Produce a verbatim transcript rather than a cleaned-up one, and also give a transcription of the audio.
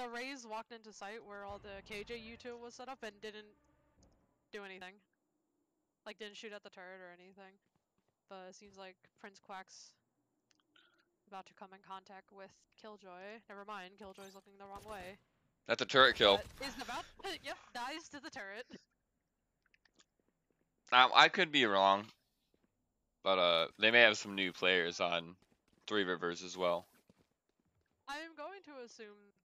the Rays walked into site where all the K J U two was set up and didn't do anything. Like, didn't shoot at the turret or anything. But it seems like Prince Quack's about to come in contact with Killjoy. Never mind, Killjoy's looking the wrong way. That's a turret kill. Uh, is about yep, dies to the turret. Um, I could be wrong, but uh, they may have some new players on Three Rivers as well. I am going to assume